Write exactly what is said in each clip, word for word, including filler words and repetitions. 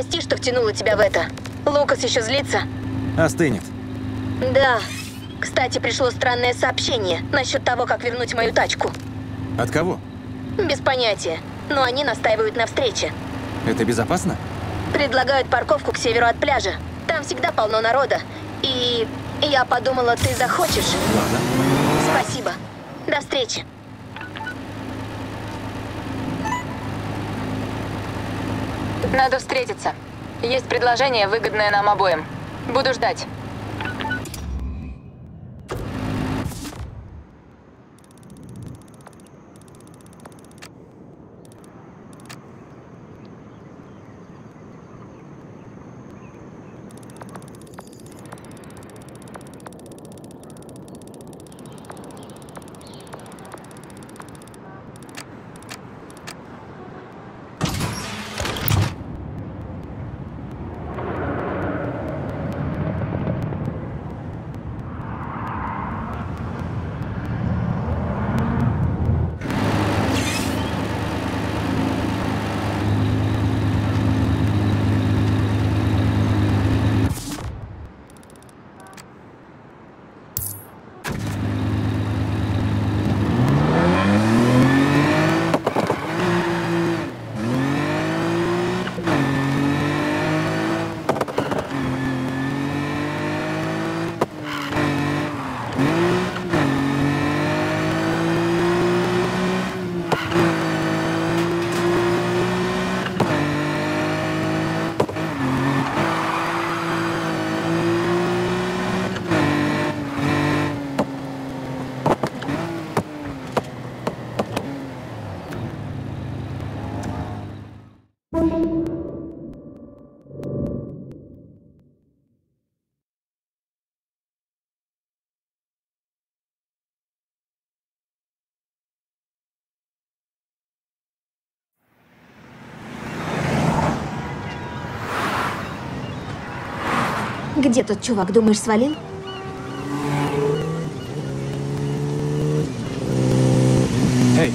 Прости, что втянула тебя в это. Лукас еще злится. Остынет. Да. Кстати, пришло странное сообщение насчет того, как вернуть мою тачку. От кого? Без понятия. Но они настаивают на встрече. Это безопасно? Предлагают парковку к северу от пляжа. Там всегда полно народа. И я подумала, ты захочешь. Ладно. Спасибо. До встречи. Надо встретиться. Есть предложение, выгодное нам обоим. Буду ждать. Где тот чувак, думаешь, свалил? Эй!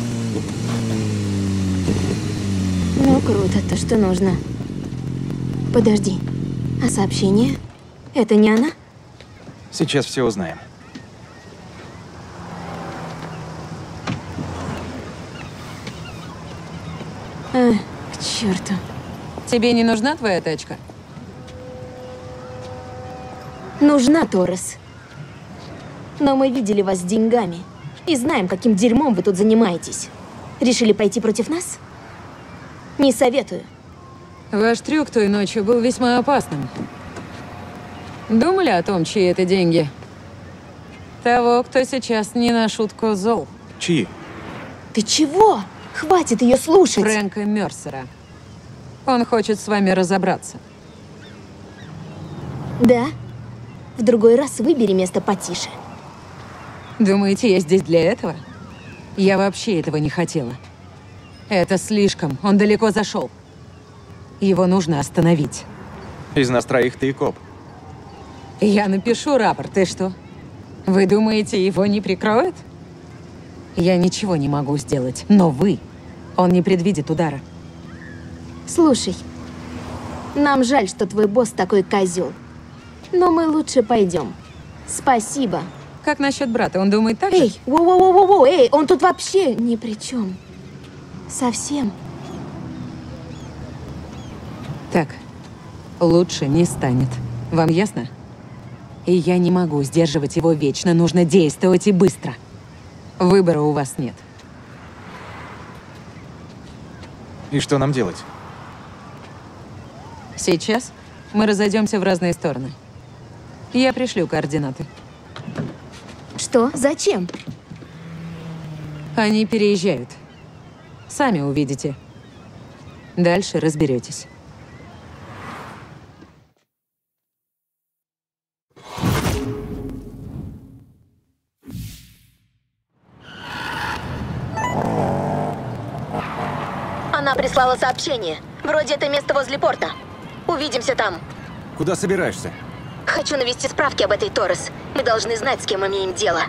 Ну, круто, то, что нужно. Подожди, а сообщение? Это не она? Сейчас все узнаем. А, к черту. Тебе не нужна твоя тачка? Нужна, Торрес. Но мы видели вас с деньгами и знаем, каким дерьмом вы тут занимаетесь. Решили пойти против нас? Не советую. Ваш трюк той ночью был весьма опасным. Думали о том, чьи это деньги? Того, кто сейчас не на шутку зол. Чьи? Ты чего? Хватит ее слушать. Фрэнка Мерсера. Он хочет с вами разобраться. Да? В другой раз выбери место потише. Думаете, я здесь для этого? Я вообще этого не хотела. Это слишком. Он далеко зашел. Его нужно остановить. Из нас троих ты и коп. Я напишу рапорт. И что? Вы думаете, его не прикроют? Я ничего не могу сделать. Но вы. Он не предвидит удара. Слушай, нам жаль, что твой босс такой козел. Но мы лучше пойдем. Спасибо. Как насчет брата? Он думает так же? Эй, воу-воу-воу-воу, эй, он тут вообще ни при чем. Совсем. Так, лучше не станет. Вам ясно? И я не могу сдерживать его вечно. Нужно действовать и быстро. Выбора у вас нет. И что нам делать? Сейчас мы разойдемся в разные стороны. Я пришлю координаты. Что? Зачем? Они переезжают. Сами увидите. Дальше разберетесь. Она прислала сообщение. Вроде это место возле порта. Увидимся там. Куда собираешься? Хочу навести справки об этой Торрес. Мы должны знать, с кем имеем дело.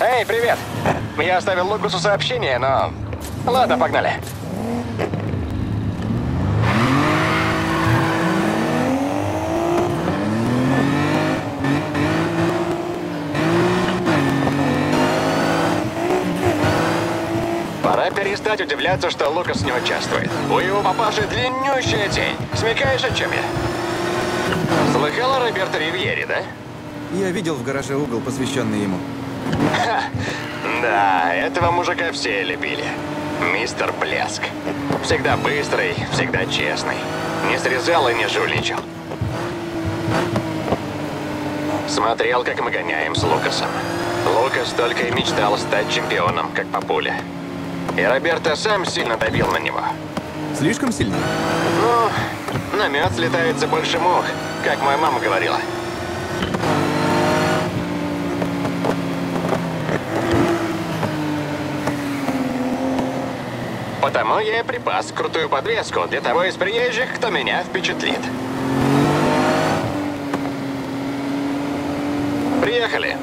Эй, привет! Я оставил Лукасу сообщение, но... Ладно, погнали. Пора перестать удивляться, что Лукас не участвует. У его папаши длиннющая тень. Смекаешь, о чем я? Слыхал о Роберто Ривьière, да? Я видел в гараже угол, посвященный ему. Ха! Да, этого мужика все любили. Мистер Блеск. Всегда быстрый, всегда честный. Не срезал и не жульничал. Смотрел, как мы гоняем с Лукасом. Лукас только и мечтал стать чемпионом, как папуля. И Роберто сам сильно давил на него. Слишком сильно? Ну, на мед слетается больше мух, как моя мама говорила. Потому я и припас крутую подвеску для того из приезжих, кто меня впечатлит. Приехали.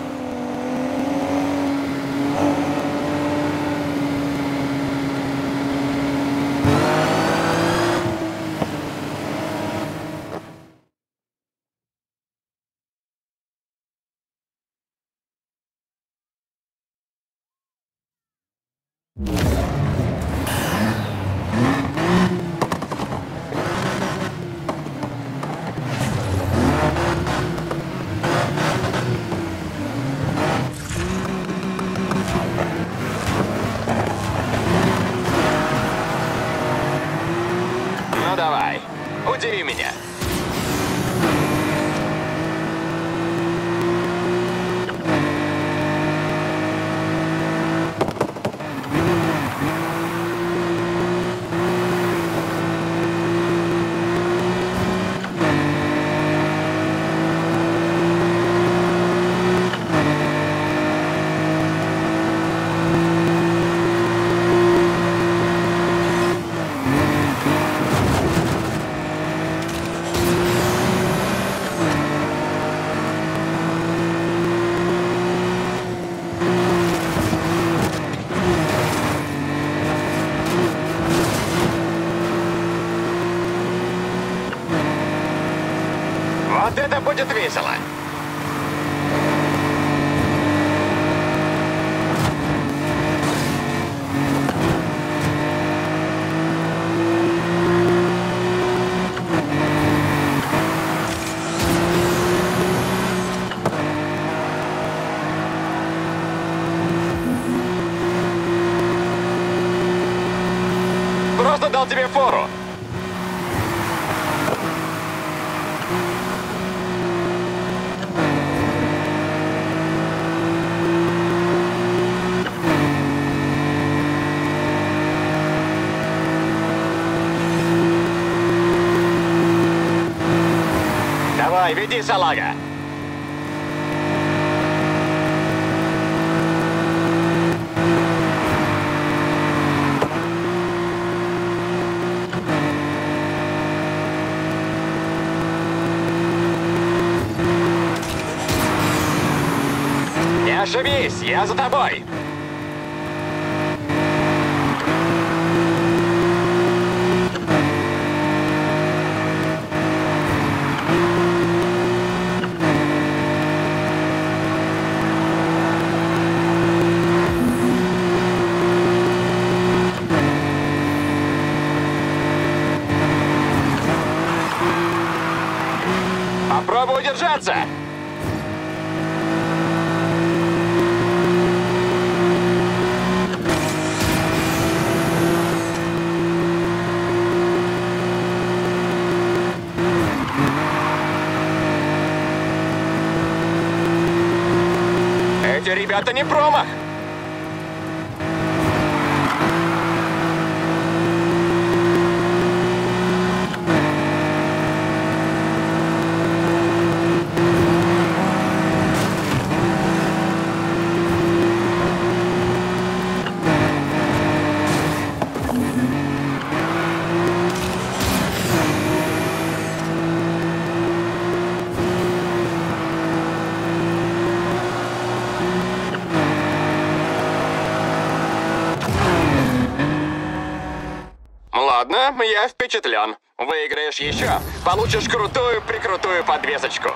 Будет весело. Просто дал тебе фору. Веди, салага! Не ошибись, я за тобой! Попробуй удержаться! Эти ребята не промах! Ладно, я впечатлен. Выиграешь еще, получишь крутую-прикрутую подвесочку.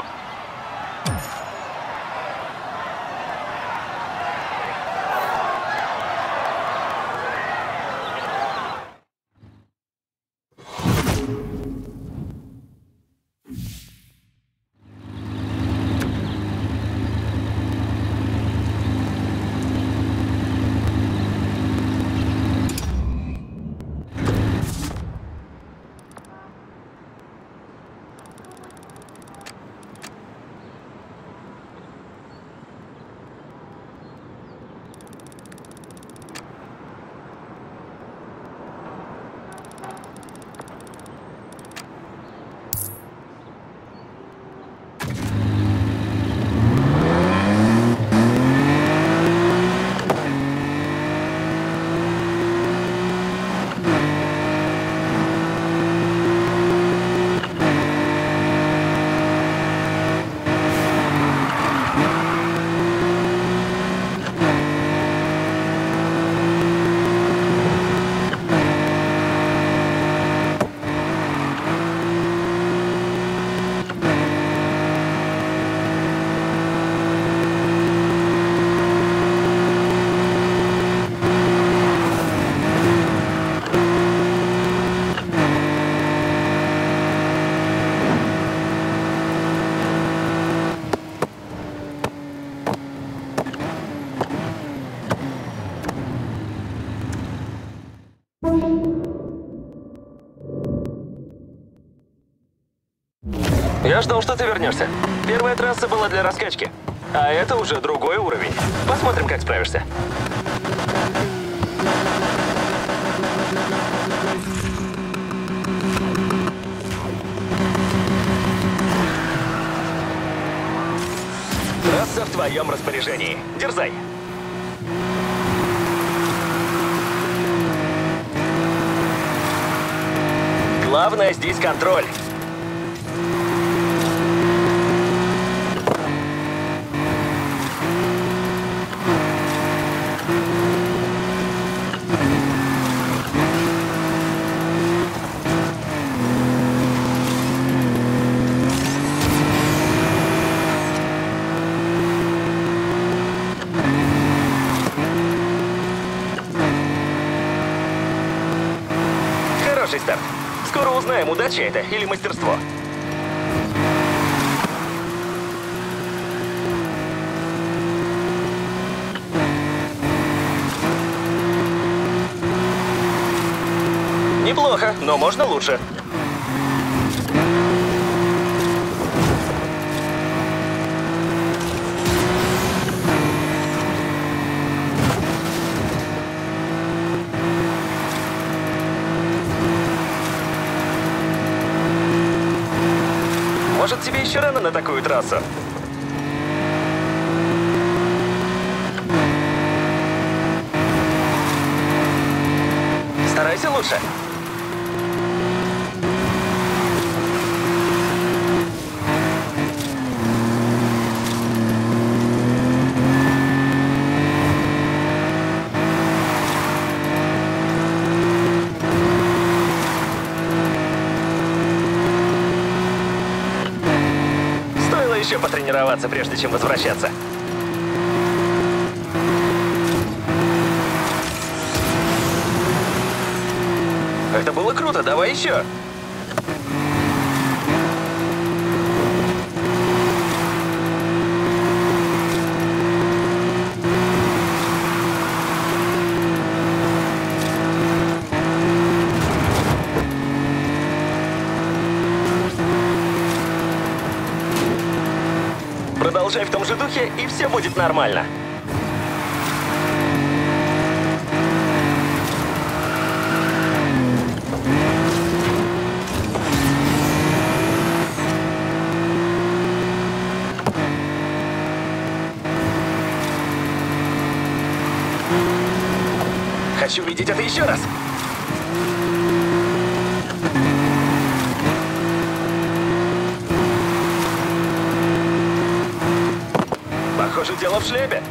Я ждал, что ты вернешься. Первая трасса была для раскачки, а это уже другой уровень. Посмотрим, как справишься. Трасса в твоем распоряжении. Дерзай! Главное здесь контроль. Старт. Скоро узнаем, удача это или мастерство. Неплохо, но можно лучше. Может, тебе еще рано на такую трассу? Старайся лучше. Потренироваться, прежде чем возвращаться. Это было круто, давай еще. Продолжай в том же духе, и все будет нормально. Хочу видеть это еще раз. Похоже, дело в шлеме.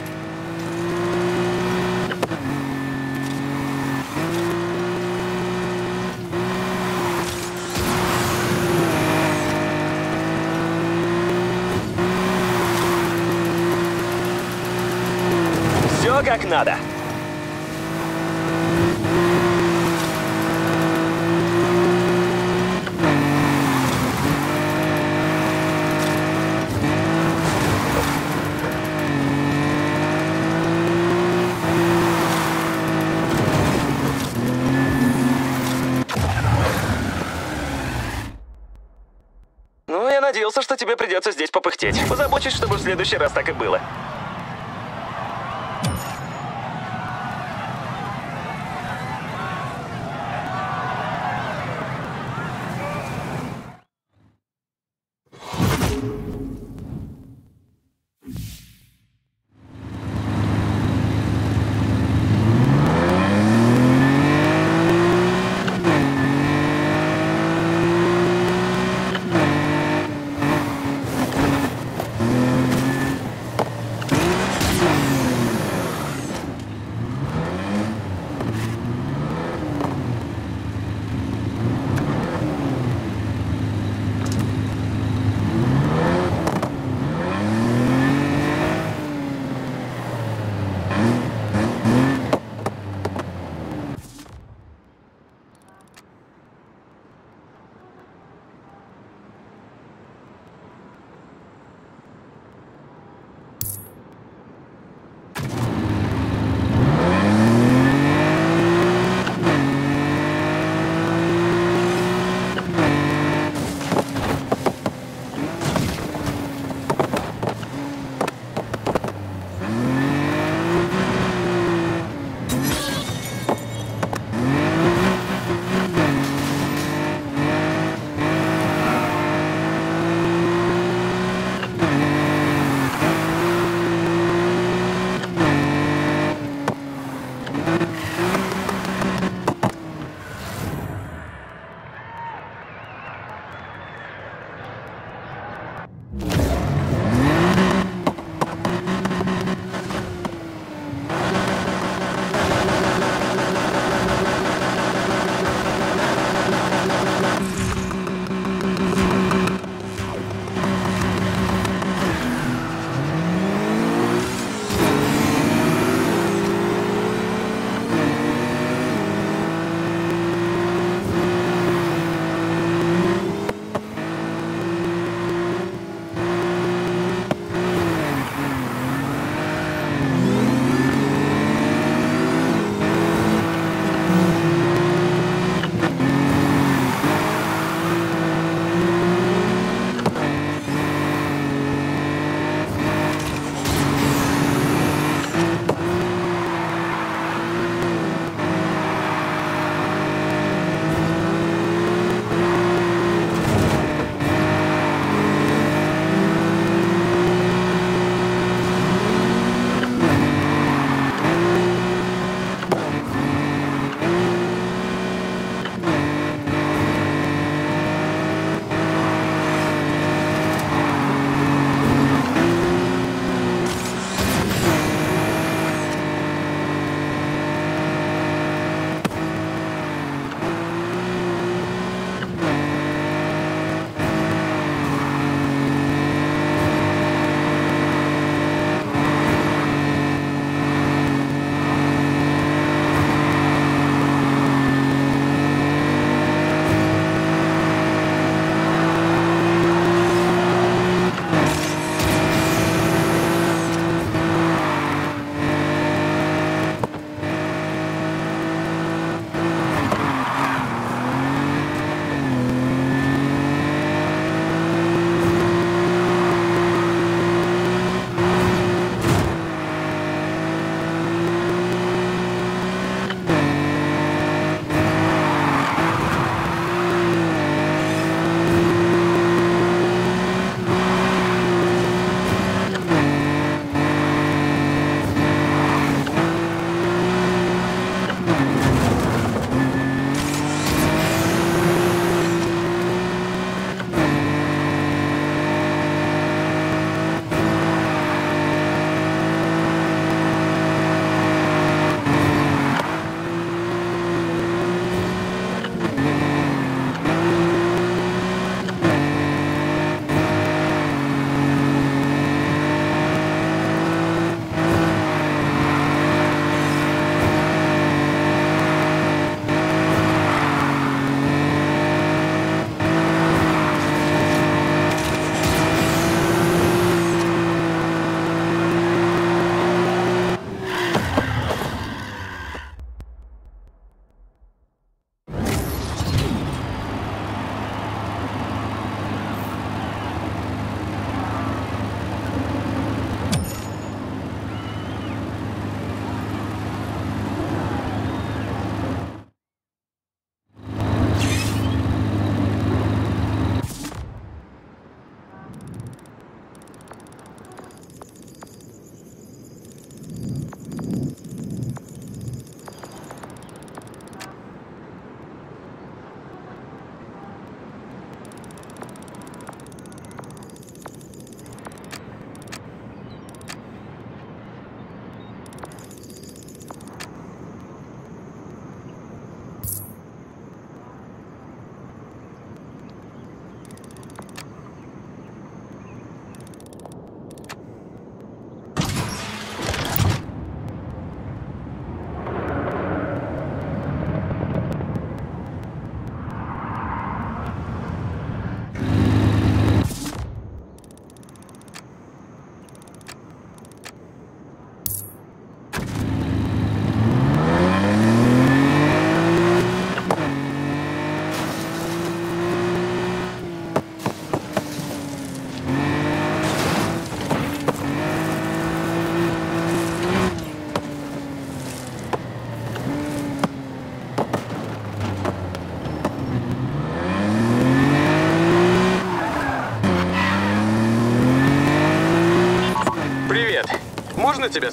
как надо. Надеялся, что тебе придется здесь попыхтеть. Позабочусь, чтобы в следующий раз так и было.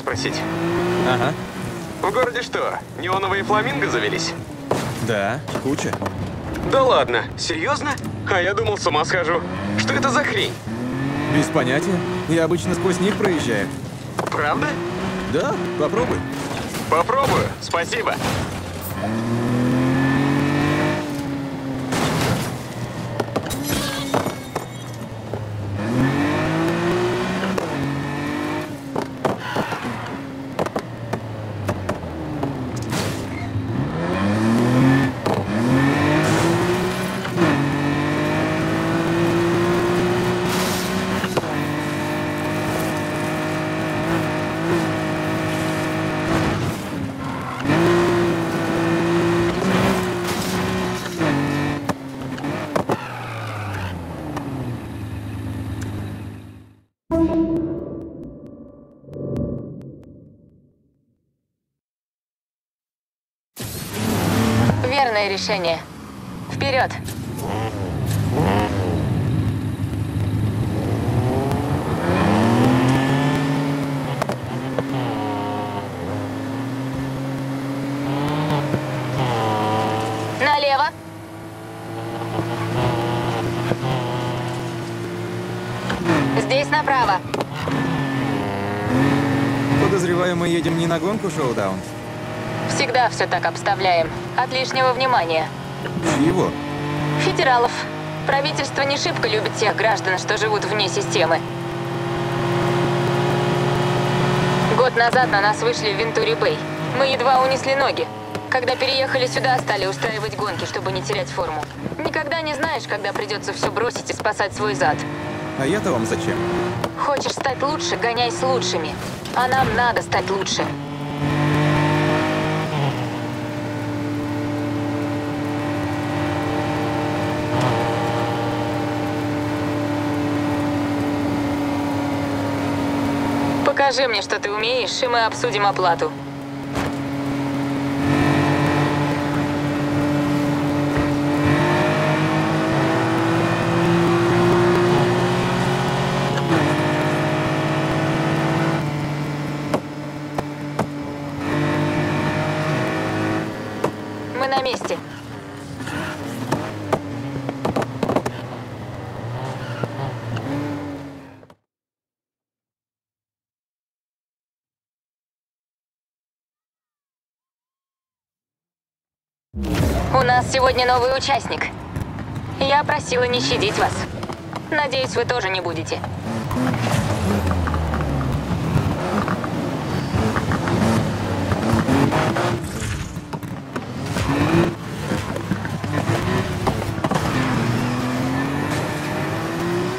спросить. Ага. В городе что, неоновые фламинго завелись? Да, куча. Да ладно, серьезно? А я думал, с ума схожу. Что это за хрень? Без понятия. Я обычно сквозь них проезжаю. Правда? Да, попробуй. Попробую, спасибо. Верное решение. Вперед! Налево! Здесь направо. Подозреваю, мы едем не на гонку шоу-даун. Всегда все так обставляем. От лишнего внимания. Чего? Федералов. Правительство не шибко любит тех граждан, что живут вне системы. Год назад на нас вышли в Вентуре Бэй. Мы едва унесли ноги. Когда переехали сюда, стали устраивать гонки, чтобы не терять форму. Никогда не знаешь, когда придется все бросить и спасать свой зад. А я-то вам зачем? Хочешь стать лучше, гоняй с лучшими. А нам надо стать лучше. Скажи мне, что ты умеешь, и мы обсудим оплату. Мы на месте. У нас сегодня новый участник. Я просила не щадить вас. Надеюсь, вы тоже не будете.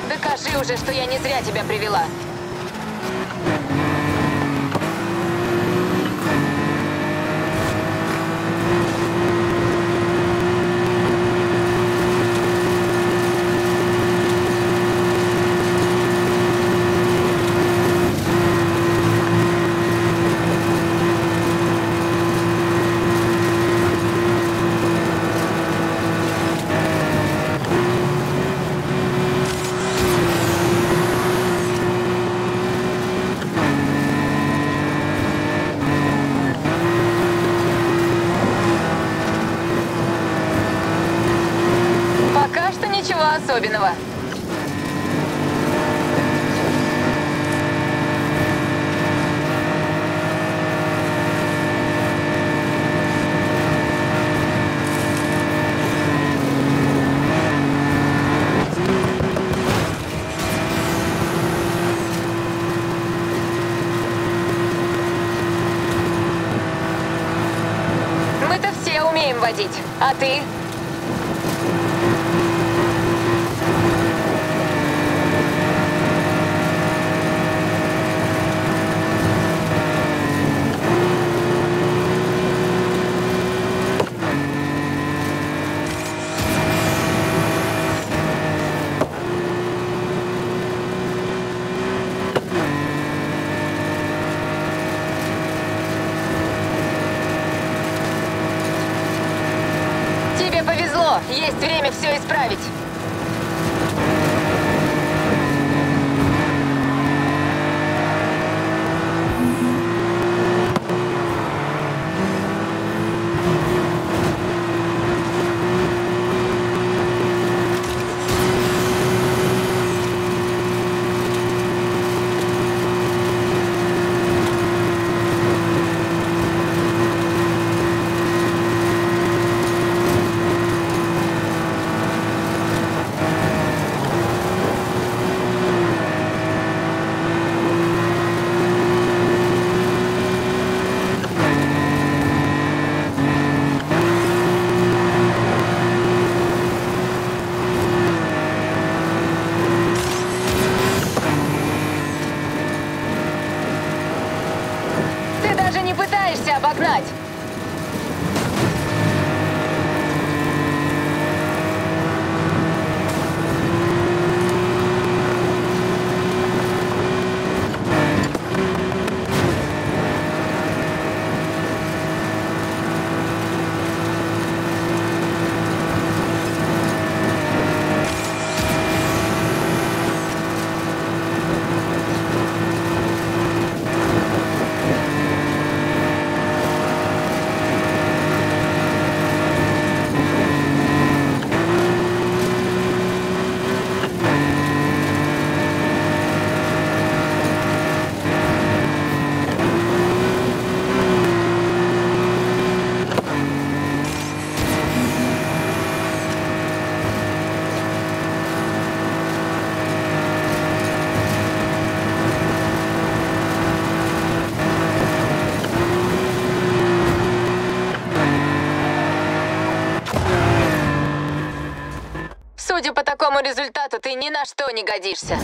Докажи уже, что я не зря тебя привела. Особенного. Мы-то все умеем водить, а ты? Есть время все исправить. Mm-hmm. знать. Судя по такому результату, ты ни на что не годишься.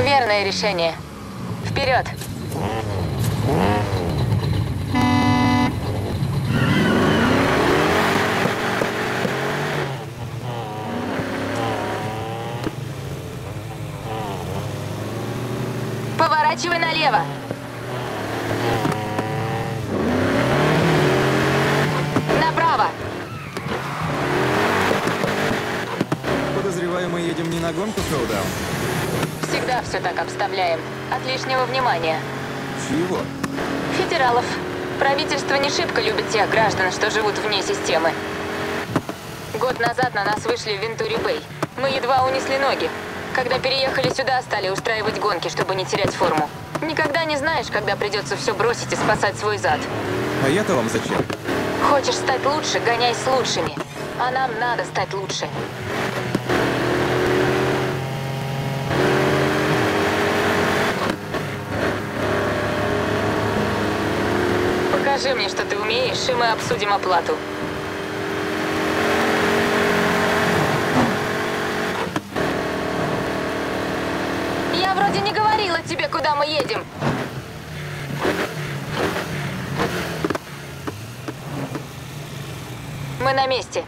Верное решение. Вперед! Поворачивай налево! Направо! Подозреваю, мы едем не на гонку Хэлдам. Всегда все так обставляем. От лишнего внимания. Чего? Федералов. Правительство не шибко любит тех граждан, что живут вне системы. Год назад на нас вышли в Вентуре Бэй. Мы едва унесли ноги. Когда переехали сюда, стали устраивать гонки, чтобы не терять форму. Никогда не знаешь, когда придется все бросить и спасать свой зад. А я-то вам зачем? Хочешь стать лучше, гоняй с лучшими. А нам надо стать лучше. Скажи мне, что ты умеешь, и мы обсудим оплату. Я вроде не говорила тебе, куда мы едем. Мы на месте.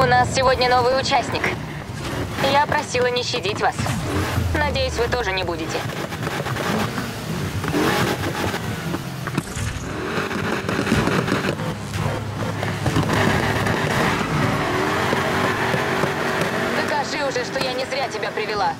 У нас сегодня новый участник. Я просила не щадить вас. Надеюсь, вы тоже не будете. Докажи уже, что я не зря тебя привела.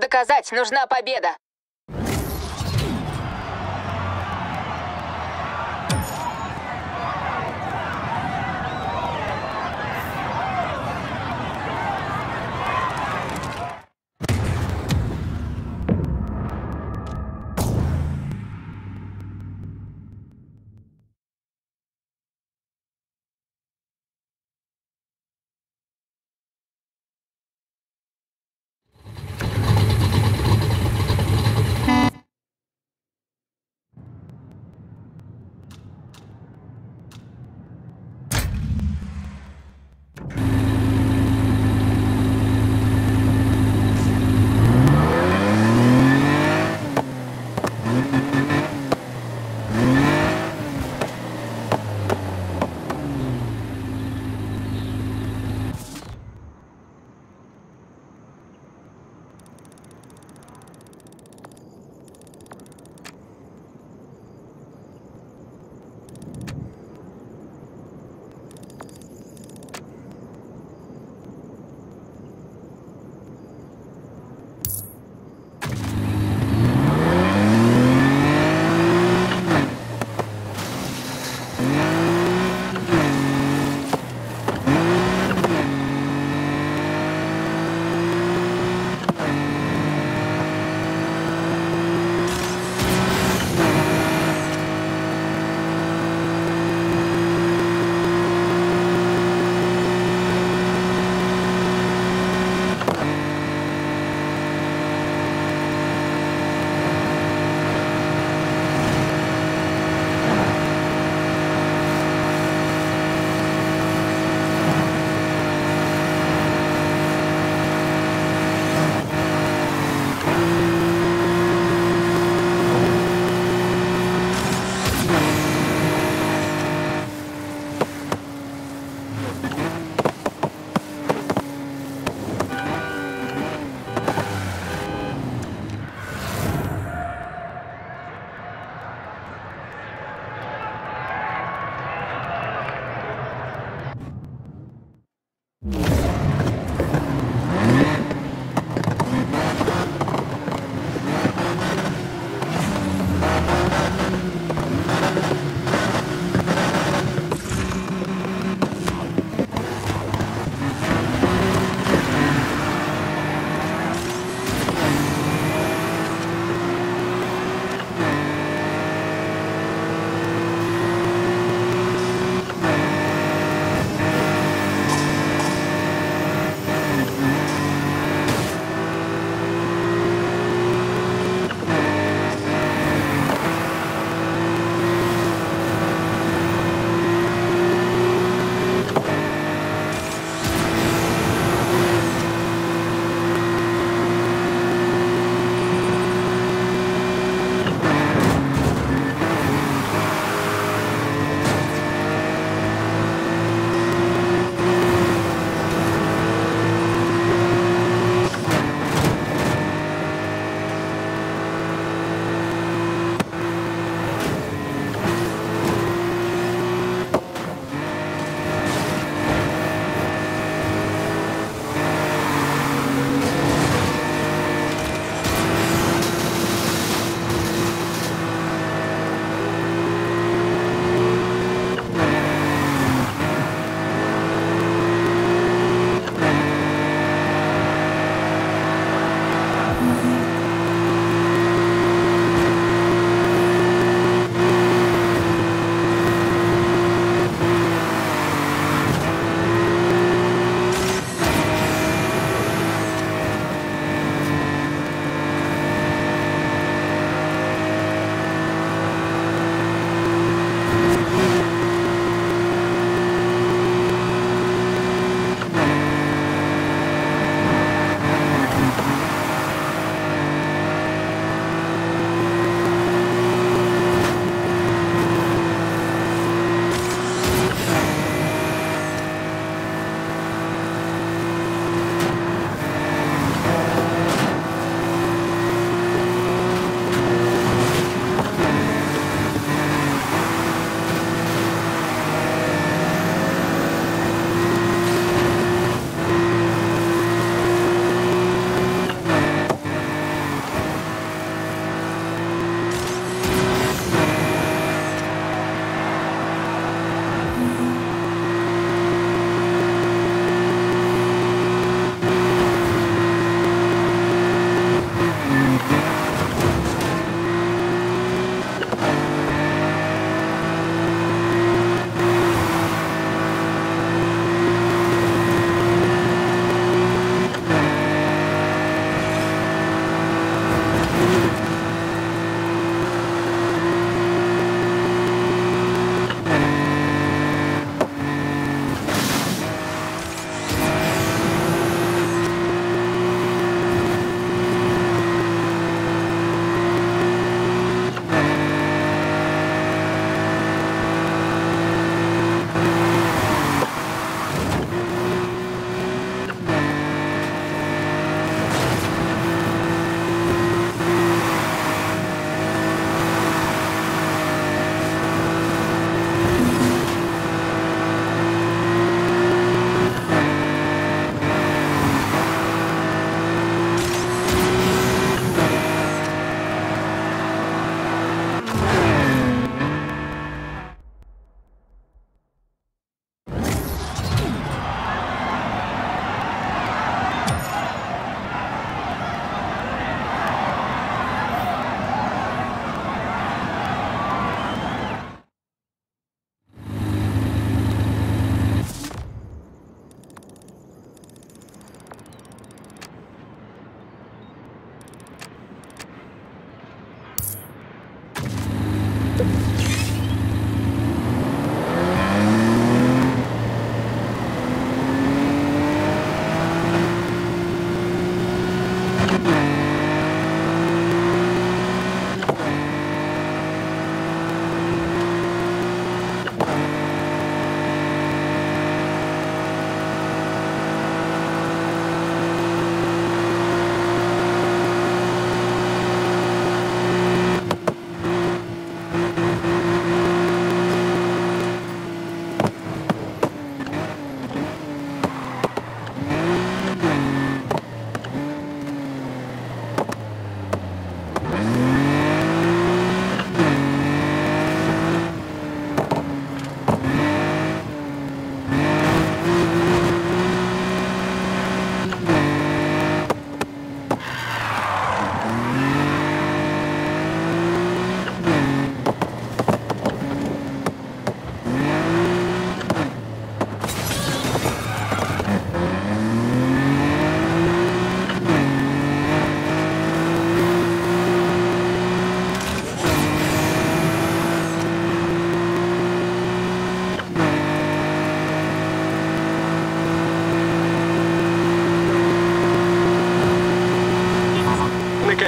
доказать, нужна победа.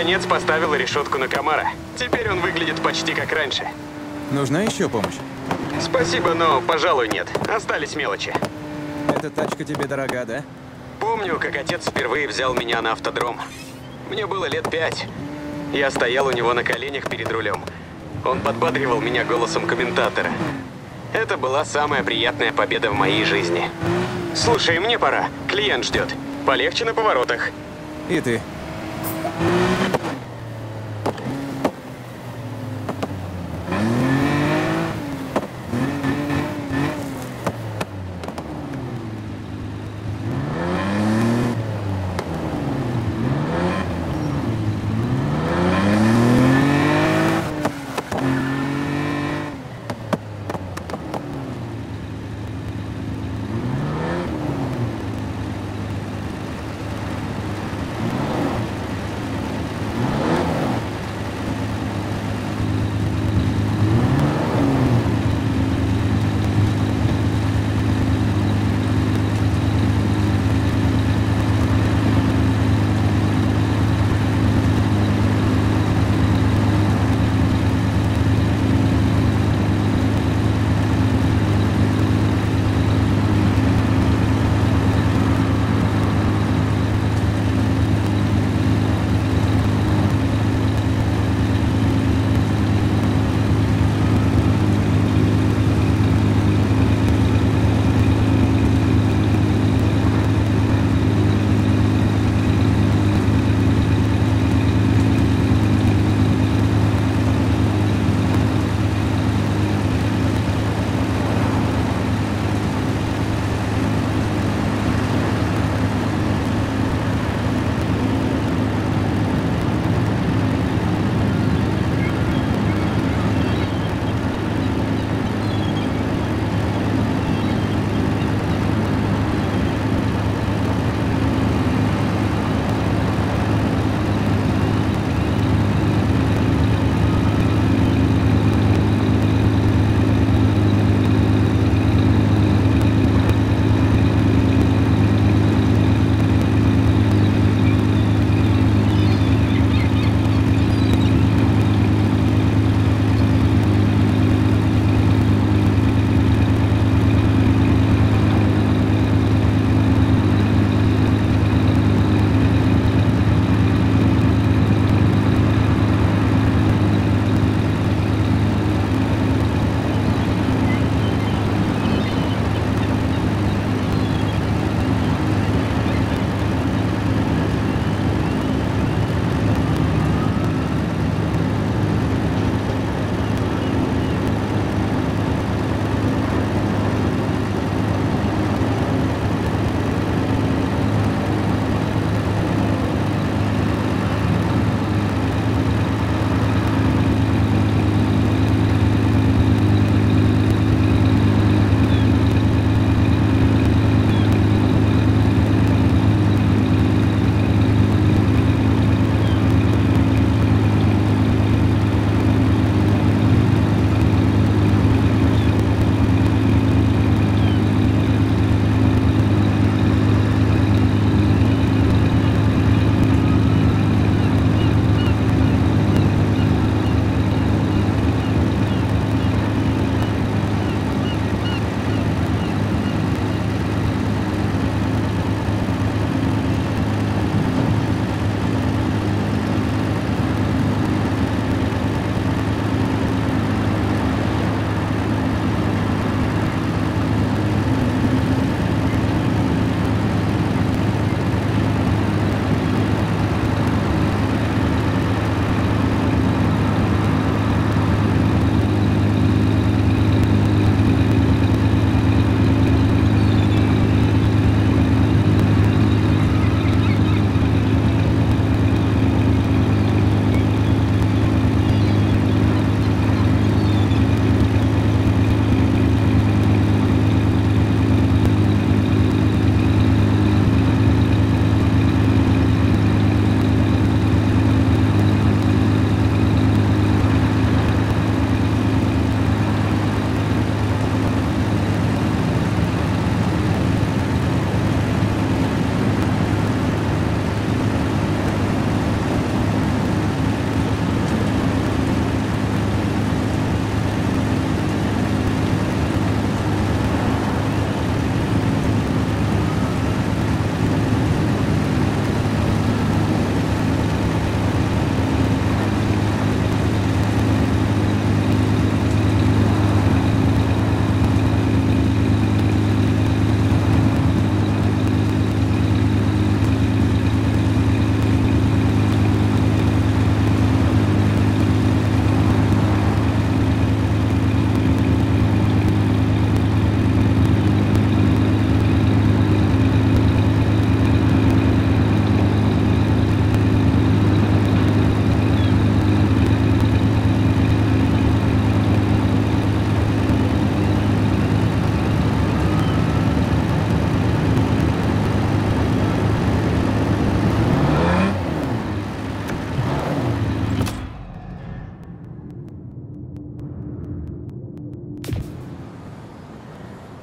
Наконец поставила решетку на комара. Теперь он выглядит почти как раньше. Нужна еще помощь? Спасибо, но, пожалуй, нет. Остались мелочи. Эта тачка тебе дорога, да? Помню, как отец впервые взял меня на автодром. Мне было лет пять. Я стоял у него на коленях перед рулем. Он подбадривал меня голосом комментатора. Это была самая приятная победа в моей жизни. Слушай, мне пора. Клиент ждет. Полегче на поворотах. И ты.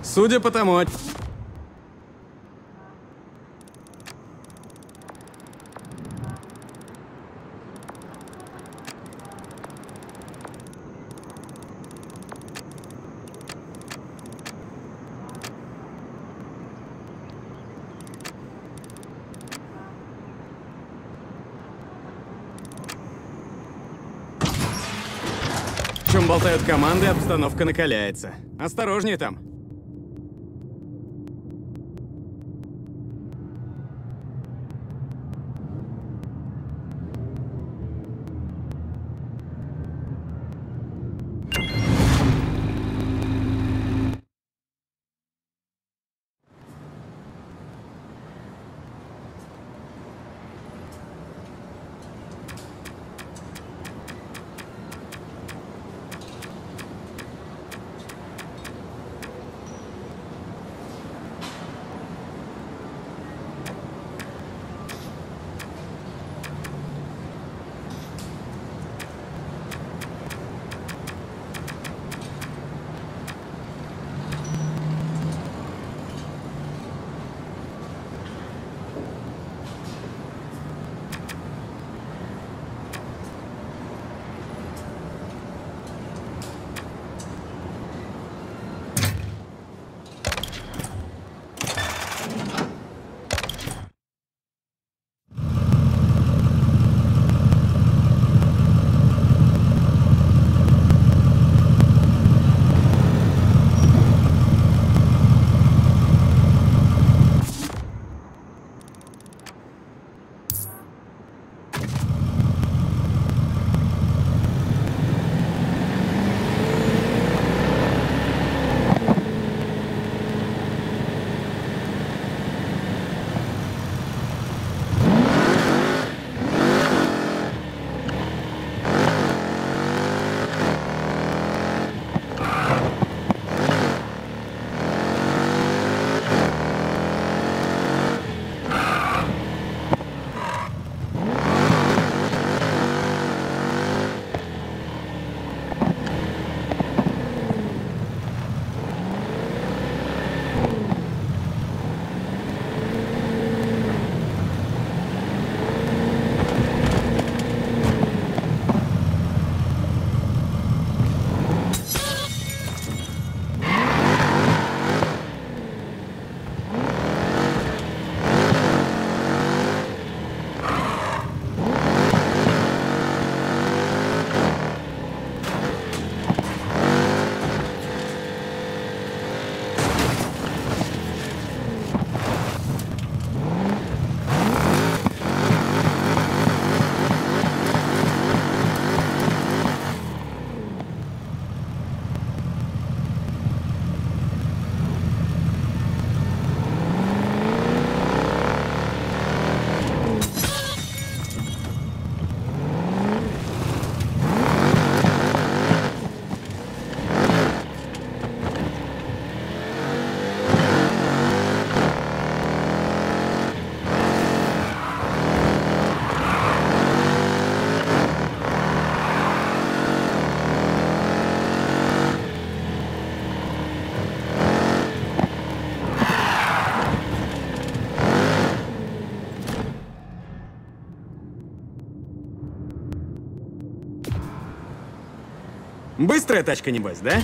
Судя по тому... Болтают команды, обстановка накаляется. Осторожнее там. Быстрая тачка, небось, да?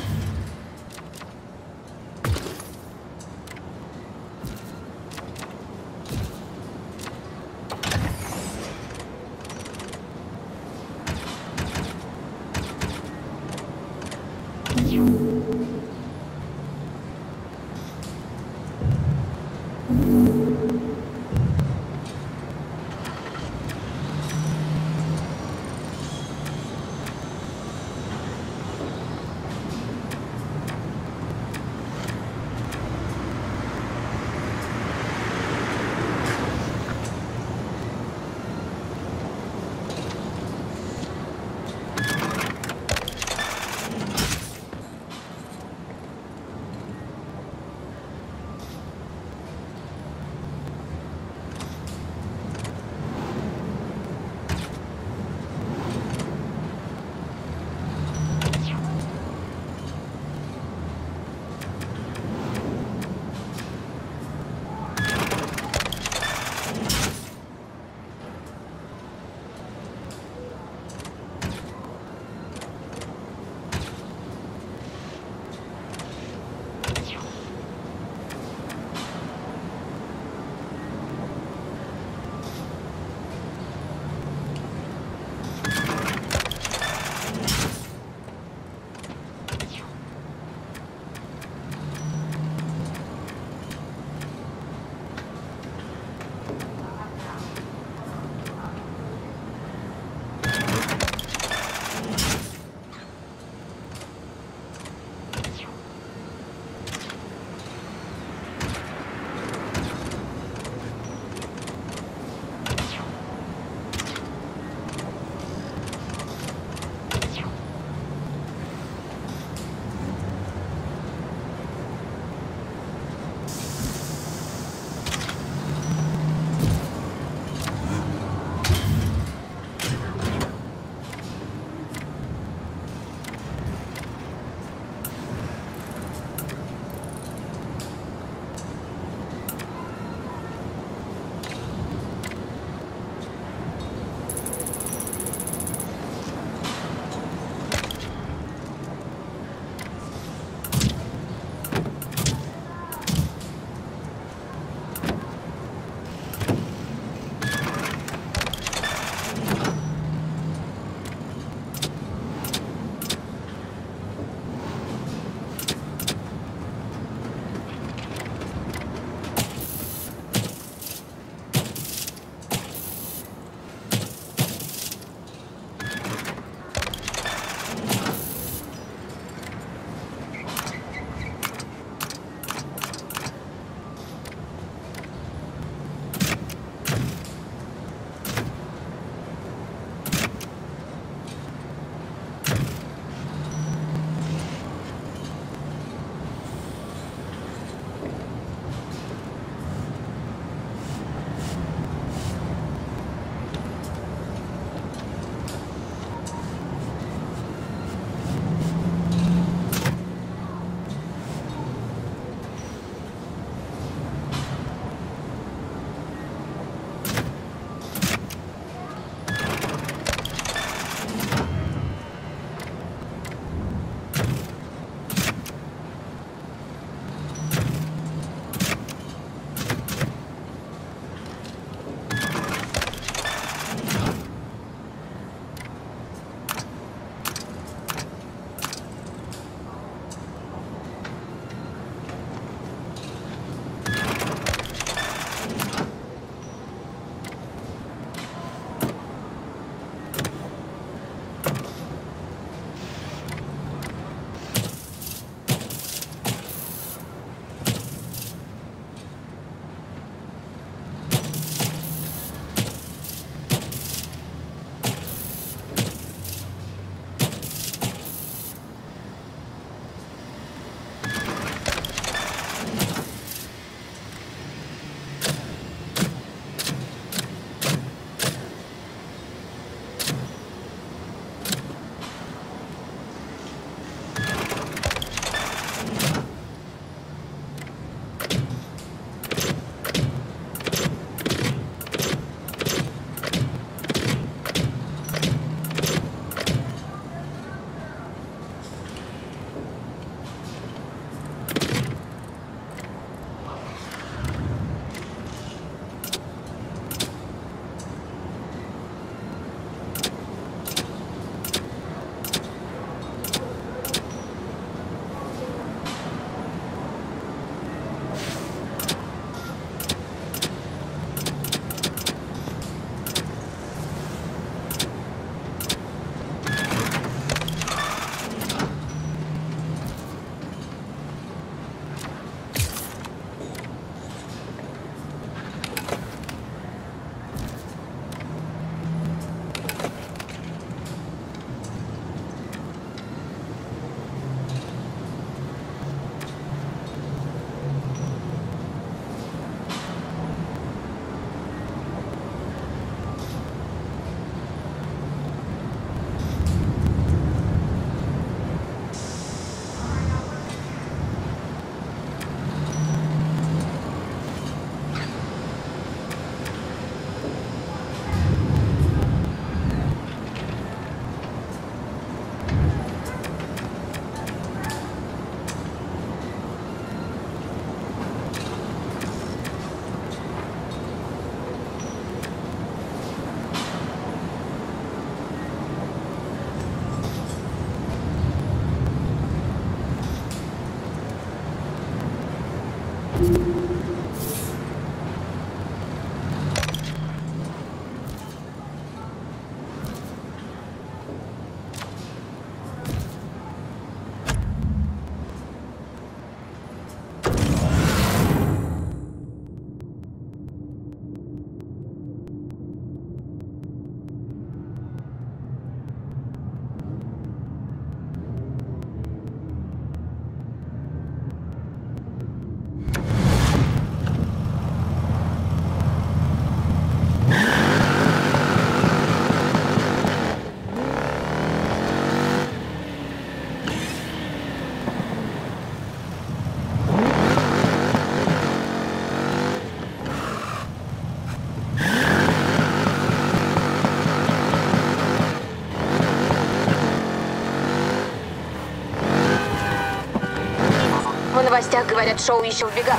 В новостях говорят, Шоу еще в бегах.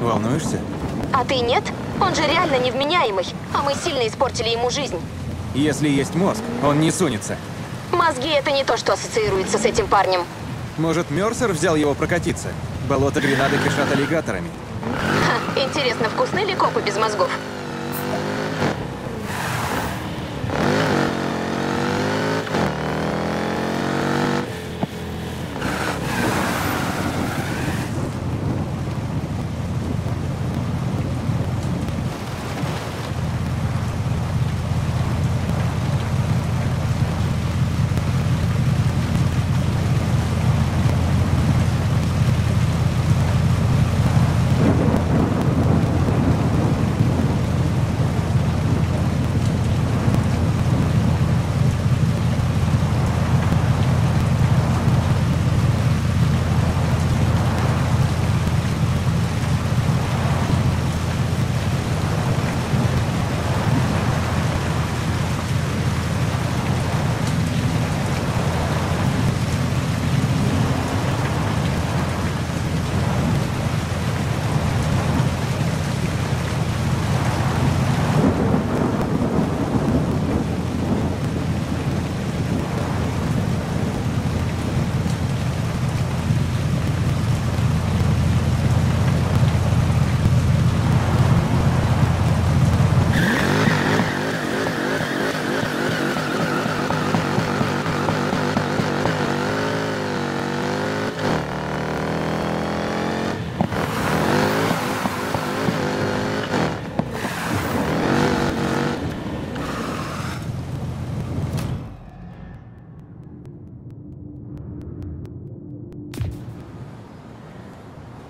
Волнуешься? А ты нет? Он же реально невменяемый, а мы сильно испортили ему жизнь. Если есть мозг, он не сунется. Мозги — это не то, что ассоциируется с этим парнем. Может, Мерсер взял его прокатиться? Болото Гренады кишат аллигаторами. Ха, интересно, вкусны ли копы без мозгов?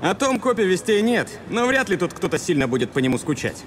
О том копе вестей нет, но вряд ли тут кто-то сильно будет по нему скучать.